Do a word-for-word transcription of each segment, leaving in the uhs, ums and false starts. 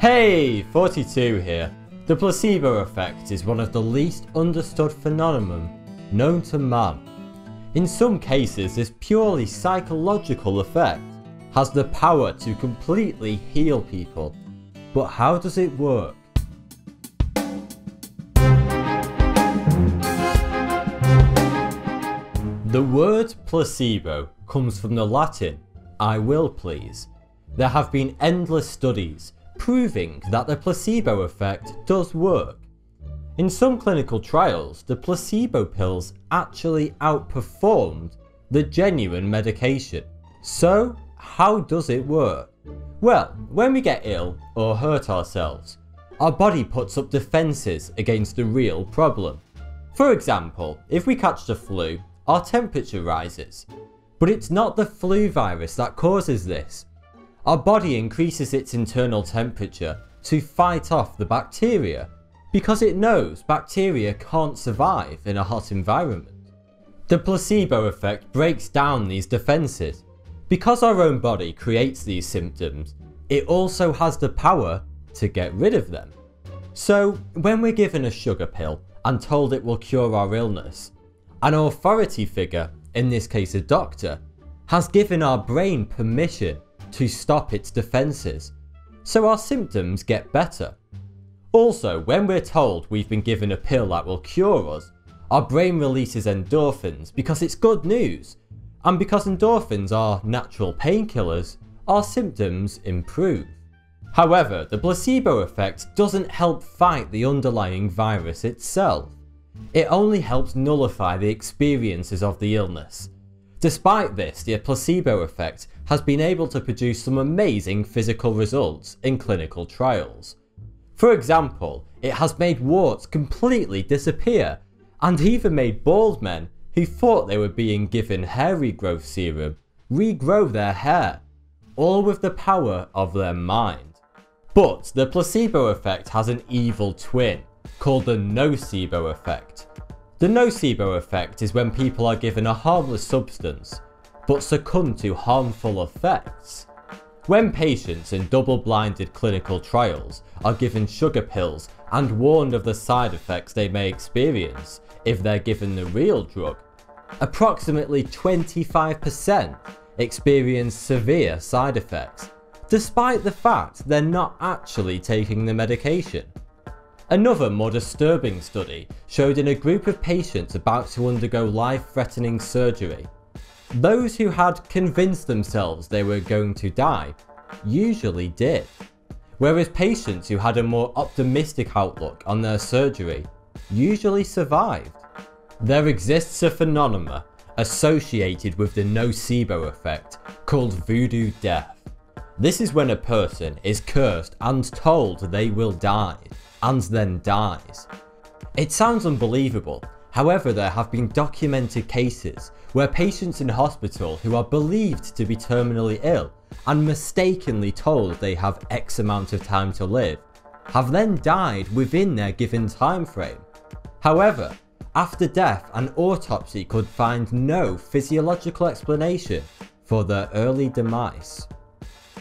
Hey, forty-two here. The placebo effect is one of the least understood phenomenon known to man. In some cases, this purely psychological effect has the power to completely heal people. But how does it work? The word placebo comes from the Latin, I will please. There have been endless studies proving that the placebo effect does work. In some clinical trials, the placebo pills actually outperformed the genuine medication. So, how does it work? Well, when we get ill or hurt ourselves, our body puts up defences against the real problem. For example, if we catch the flu, our temperature rises. But it's not the flu virus that causes this. Our body increases its internal temperature to fight off the bacteria because it knows bacteria can't survive in a hot environment. The placebo effect breaks down these defences. Because our own body creates these symptoms, it also has the power to get rid of them. So when we're given a sugar pill and told it will cure our illness, an authority figure, in this case a doctor, has given our brain permission to stop its defences, so our symptoms get better. Also, when we're told we've been given a pill that will cure us, our brain releases endorphins because it's good news, and because endorphins are natural painkillers, our symptoms improve. However, the placebo effect doesn't help fight the underlying virus itself. It only helps nullify the experiences of the illness. Despite this, the placebo effect has been able to produce some amazing physical results in clinical trials. For example, it has made warts completely disappear, and even made bald men who thought they were being given hair regrowth serum regrow their hair, all with the power of their mind. But the placebo effect has an evil twin, called the nocebo effect. The nocebo effect is when people are given a harmless substance but succumb to harmful effects. When patients in double-blinded clinical trials are given sugar pills and warned of the side effects they may experience if they're given the real drug, approximately twenty-five percent experience severe side effects, despite the fact they're not actually taking the medication. Another more disturbing study showed in a group of patients about to undergo life-threatening surgery, those who had convinced themselves they were going to die usually did, whereas patients who had a more optimistic outlook on their surgery usually survived. There exists a phenomenon associated with the nocebo effect called voodoo death. This is when a person is cursed and told they will die, and then dies. It sounds unbelievable, however there have been documented cases where patients in hospital who are believed to be terminally ill and mistakenly told they have X amount of time to live, have then died within their given time frame. However, after death an autopsy could find no physiological explanation for their early demise.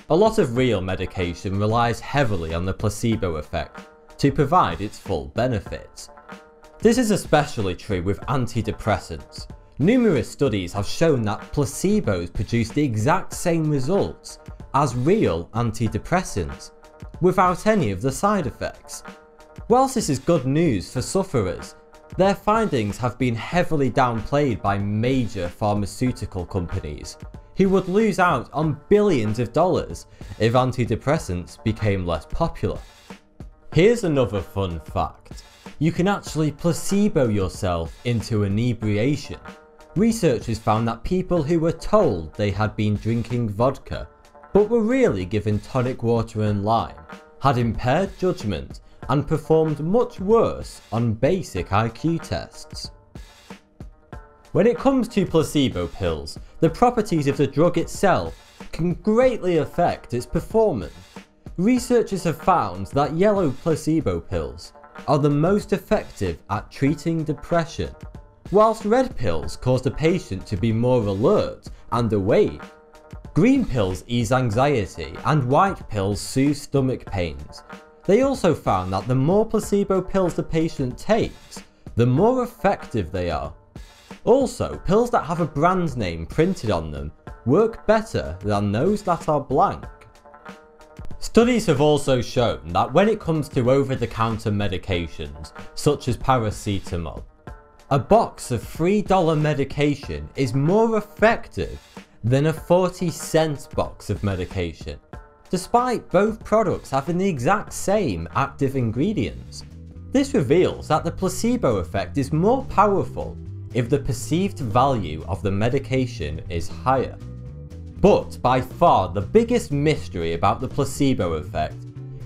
A lot of real medication relies heavily on the placebo effect to provide its full benefits. This is especially true with antidepressants. Numerous studies have shown that placebos produce the exact same results as real antidepressants, without any of the side effects. Whilst this is good news for sufferers, their findings have been heavily downplayed by major pharmaceutical companies, who would lose out on billions of dollars if antidepressants became less popular. Here's another fun fact. You can actually placebo yourself into inebriation. Researchers found that people who were told they had been drinking vodka, but were really given tonic water and lime, had impaired judgment and performed much worse on basic I Q tests. When it comes to placebo pills, the properties of the drug itself can greatly affect its performance. Researchers have found that yellow placebo pills are the most effective at treating depression, whilst red pills cause the patient to be more alert and awake. Green pills ease anxiety and white pills soothe stomach pains. They also found that the more placebo pills the patient takes, the more effective they are. Also, pills that have a brand name printed on them work better than those that are blank. Studies have also shown that when it comes to over-the-counter medications, such as paracetamol, a box of three dollar medication is more effective than a forty cent box of medication, despite both products having the exact same active ingredients. This reveals that the placebo effect is more powerful if the perceived value of the medication is higher. But by far the biggest mystery about the placebo effect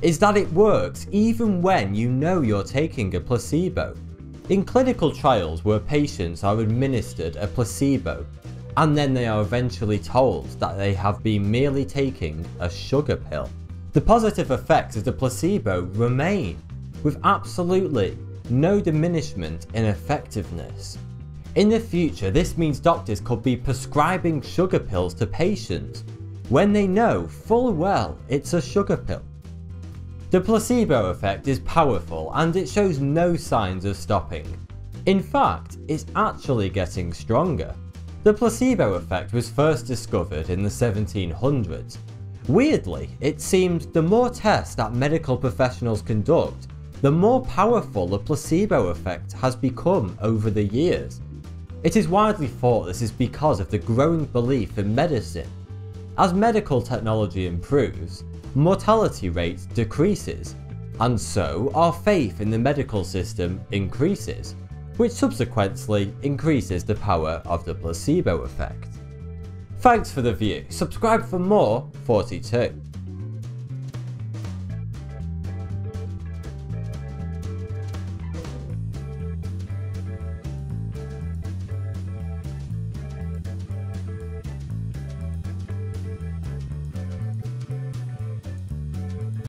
is that it works even when you know you're taking a placebo. In clinical trials where patients are administered a placebo and then they are eventually told that they have been merely taking a sugar pill, the positive effects of the placebo remain, with absolutely no diminishment in effectiveness. In the future, this means doctors could be prescribing sugar pills to patients when they know full well it's a sugar pill. The placebo effect is powerful and it shows no signs of stopping. In fact, it's actually getting stronger. The placebo effect was first discovered in the seventeen hundreds. Weirdly, it seems the more tests that medical professionals conduct, the more powerful the placebo effect has become over the years. It is widely thought this is because of the growing belief in medicine. As medical technology improves, mortality rate decreases, and so our faith in the medical system increases, which subsequently increases the power of the placebo effect. Thanks for the view. Subscribe for more forty-two.